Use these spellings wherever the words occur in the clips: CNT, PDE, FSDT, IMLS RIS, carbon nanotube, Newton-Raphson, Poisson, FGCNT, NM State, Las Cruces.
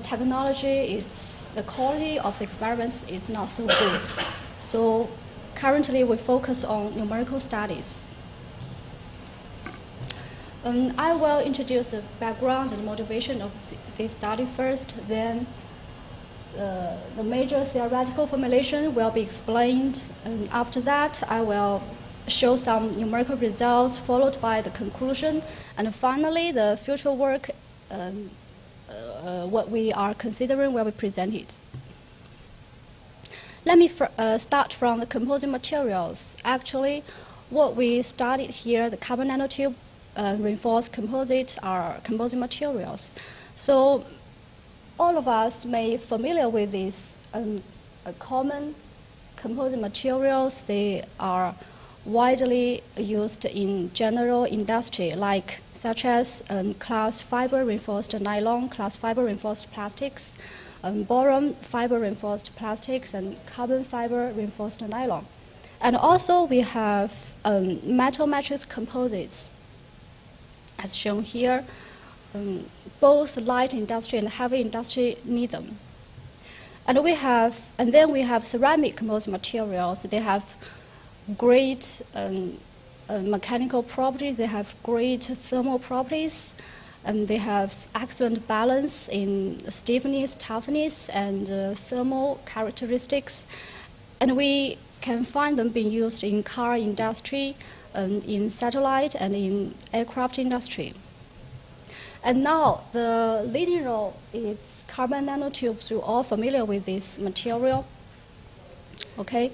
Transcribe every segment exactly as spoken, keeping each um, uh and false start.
technology, it's, the quality of the experiments is not so good. So currently we focus on numerical studies. Um, I will introduce the background and motivation of this study first, then uh, the major theoretical formulation will be explained, and after that I will show some numerical results followed by the conclusion, and finally the future work um, Uh, what we are considering will be presented. Let me fr uh, start from the composite materials. Actually, what we studied here, the carbon nanotube, uh, reinforced composite, are composite materials. So all of us may be familiar with these um, uh, common composite materials. They are widely used in general industry, like such as um, glass fiber reinforced nylon, glass fiber reinforced plastics, um, boron fiber reinforced plastics, and carbon fiber reinforced nylon. And also we have um, metal matrix composites, as shown here. Um, both light industry and heavy industry need them. And we have, and then we have ceramic composite materials. They have great um, uh, mechanical properties, they have great thermal properties, and they have excellent balance in stiffness, toughness, and uh, thermal characteristics. And we can find them being used in car industry, um, in satellite, and in aircraft industry. And now the leading role is carbon nanotubes. You're all familiar with this material, okay?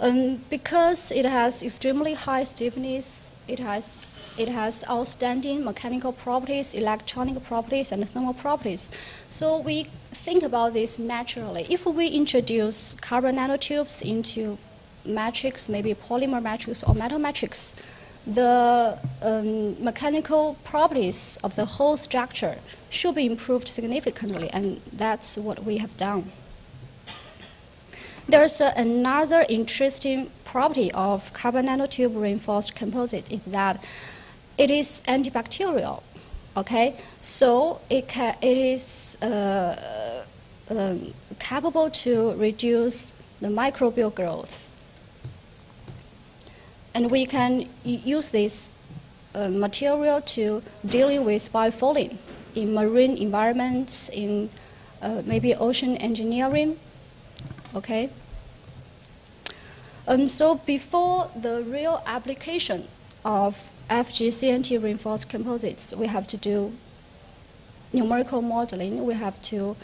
Um, because it has extremely high stiffness, it has, it has outstanding mechanical properties, electronic properties, and thermal properties. So we think about this naturally. If we introduce carbon nanotubes into matrix, maybe polymer matrix or metal matrix, the um, mechanical properties of the whole structure should be improved significantly, and that's what we have done. There's uh, another interesting property of carbon nanotube reinforced composite is that it is antibacterial, okay? So it, ca it is uh, uh, capable to reduce the microbial growth. And we can use this uh, material to dealing with biofouling in marine environments, in uh, maybe ocean engineering. Okay. Um, so before the real application of F G C N T reinforced composites, we have to do numerical modeling. We have to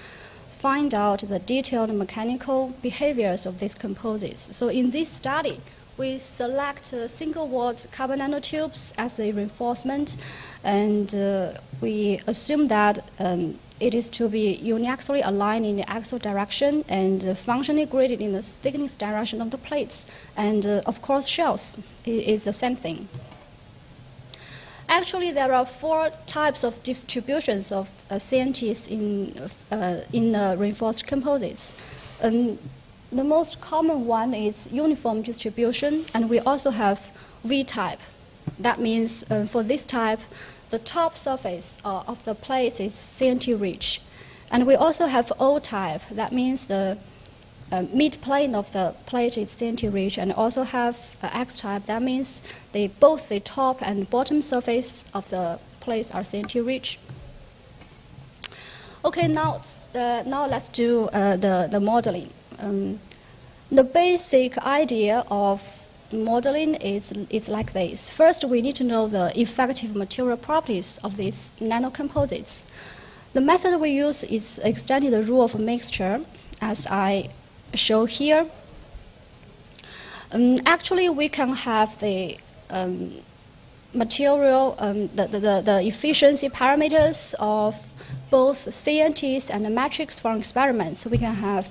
find out the detailed mechanical behaviors of these composites. So in this study, we select uh, single-walled carbon nanotubes as the reinforcement, and uh, we assume that um, it is to be uniaxially aligned in the axial direction and uh, functionally graded in the thickness direction of the plates. And uh, of course, shells is the same thing. Actually, there are four types of distributions of uh, C N Ts in, uh, in uh, reinforced composites. Um, the most common one is uniform distribution, and we also have V-type. That means uh, for this type, the top surface uh, of the plate is C N T rich. And we also have O-type, that means the uh, mid-plane of the plate is C N T rich, and also have uh, X-type, that means they, both the top and bottom surface of the plates are C N T rich. Okay, now, uh, now let's do uh, the, the modeling. Um, the basic idea of modeling is, is like this. First, we need to know the effective material properties of these nanocomposites. The method we use is extending the rule of mixture, as I show here. Um, actually, we can have the um, material, um, the, the, the efficiency parameters of both C N Ts and the matrix from experiments. We can have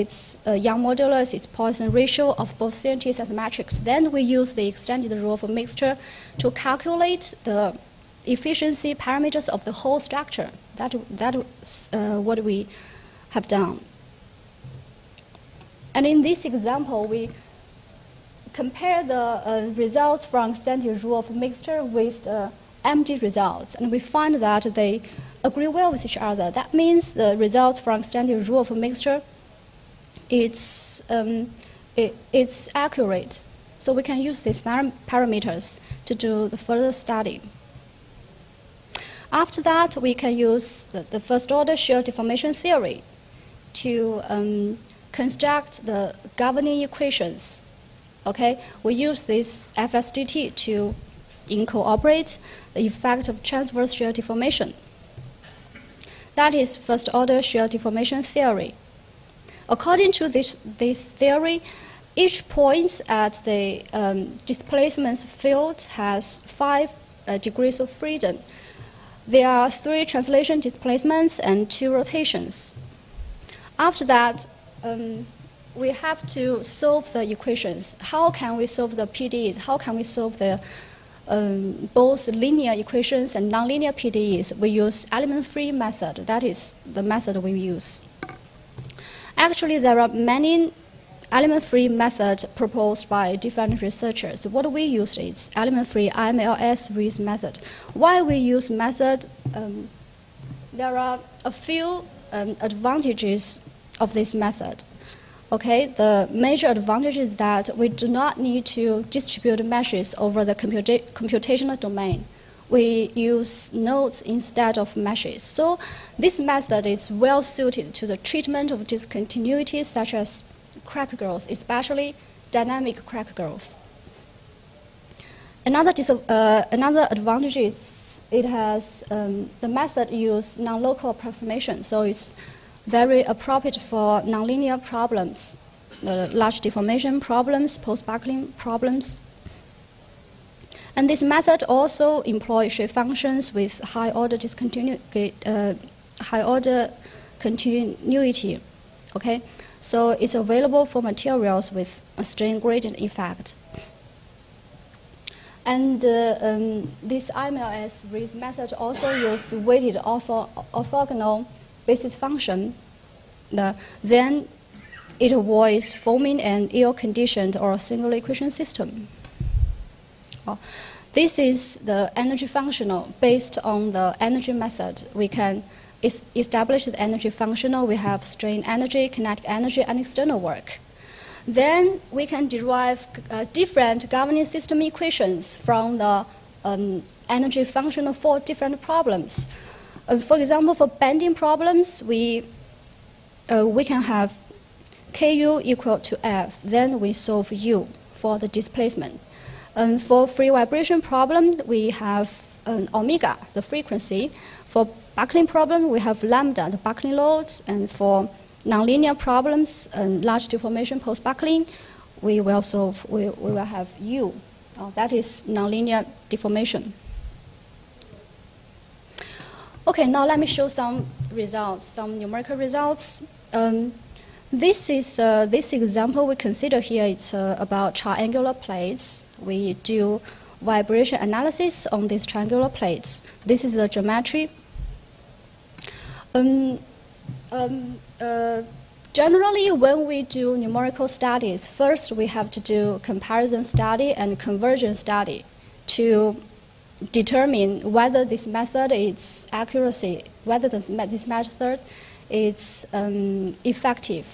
its uh, Young modulus, its Poisson ratio of both C N Ts and the matrix. Then we use the extended rule of mixture to calculate the efficiency parameters of the whole structure. That, that's uh, what we have done. And in this example, we compare the uh, results from extended rule of mixture with the uh, empty results, and we find that they agree well with each other. That means the results from standard rule of mixture, it's, um, it, it's accurate. So we can use these param parameters to do the further study. After that, we can use the, the first order shear deformation theory to um, construct the governing equations. Okay, we use this F S D T to incorporate the effect of transverse shear deformation. That is first order shear deformation theory. According to this, this theory, each point at the um, displacement field has five uh, degrees of freedom. There are three translation displacements and two rotations. After that, um, we have to solve the equations. How can we solve the P D Es? How can we solve the um, both linear equations and nonlinear P D Es? We use element-free method. That is the method we use. Actually, there are many element-free methods proposed by different researchers. What we use is element-free I M L S R I S method. Why we use method? Um, there are a few um, advantages of this method. Okay, the major advantage is that we do not need to distribute meshes over the computa computational domain. We use nodes instead of meshes. So this method is well suited to the treatment of discontinuities such as crack growth, especially dynamic crack growth. Another, uh, another advantage is it has um, the method use non-local approximation, so it's very appropriate for nonlinear problems, uh, large deformation problems, post-buckling problems. And this method also employs shape functions with high-order discontinu- uh, high-order continuity. Okay, so it's available for materials with a strain gradient effect. And uh, um, this I M L S R I S method also uses weighted ortho orthogonal basis function. Uh, then it avoids forming an ill-conditioned or single equation system. Oh. This is the energy functional. Based on the energy method, we can is establish the energy functional. We have strain energy, kinetic energy, and external work. Then we can derive uh, different governing system equations from the um, energy functional for different problems. Uh, for example, for bending problems, we, uh, we can have K U equal to F. Then we solve U for the displacement. And for free vibration problem, we have um, omega, the frequency. For buckling problem, we have lambda, the buckling load. And for nonlinear problems and large deformation post-buckling, we will solve, we, we will have U. Oh, that is nonlinear deformation. Okay, now let me show some results, some numerical results. Um, This is uh, this example we consider here. It's uh, about triangular plates. We do vibration analysis on these triangular plates. This is the geometry. Um, um, uh, generally, when we do numerical studies, first we have to do comparison study and conversion study to determine whether this method is accuracy, whether this, this method is um, effective.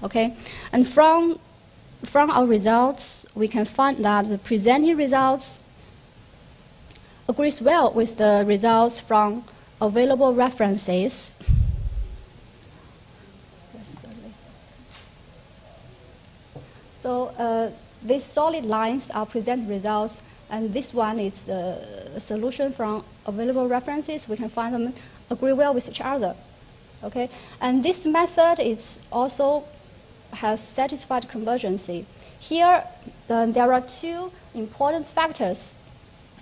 Okay, and from, from our results, we can find that the presented results agrees well with the results from available references. So uh, these solid lines are presented results, and this one is a solution from available references. We can find them agree well with each other. Okay, and this method is also has satisfied convergency. Here, uh, there are two important factors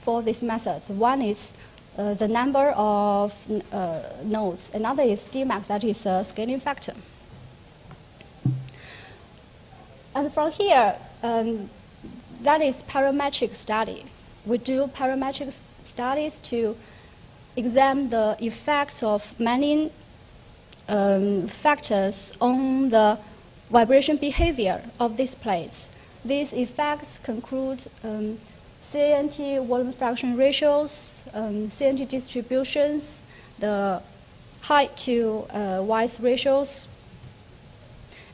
for this method. One is uh, the number of uh, nodes. Another is D MACC, that is a scaling factor. And from here, um, that is parametric study. We do parametric studies to examine the effects of many um, factors on the vibration behavior of these plates. These effects conclude um, C N T volume fraction ratios, um, C N T distributions, the height to uh, width ratios.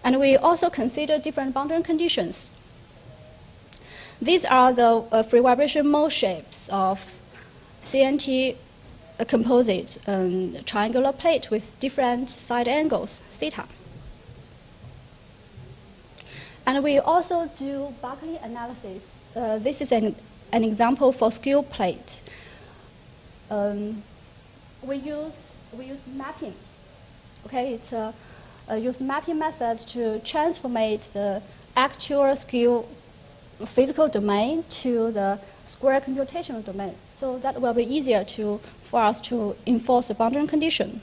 And we also consider different boundary conditions. These are the uh, free vibration mode shapes of C N T uh, composite um, triangular plate with different side angles, theta. And we also do Berkeley analysis. Uh, this is an, an example for skew plate. Um, we, use, we use mapping. Okay, it's a, a use mapping method to transformate the actual skew physical domain to the square computational domain. So that will be easier to, for us to enforce the boundary condition.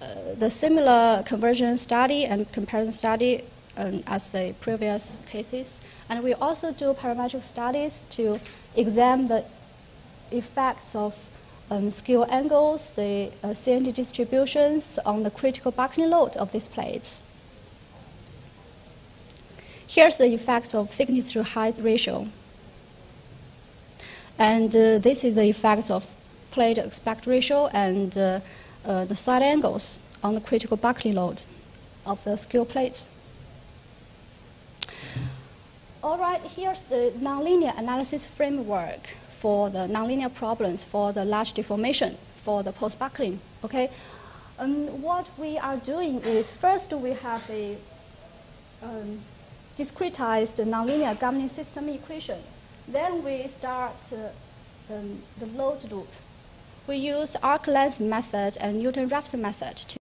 Uh, the similar conversion study and comparison study um, as the previous cases. And we also do parametric studies to examine the effects of um, skew angles, the uh, C N T distributions on the critical bucking load of these plates. Here's the effects of thickness to height ratio. And uh, this is the effects of plate aspect ratio and uh, uh, the side angles on the critical buckling load of the skew plates. All right, here's the nonlinear analysis framework for the nonlinear problems for the large deformation for the post-buckling. Okay? Um, what we are doing is first we have a um, discretized nonlinear governing system equation. Then we start uh, the, the load loop. We use arc length method and Newton-Raphson method to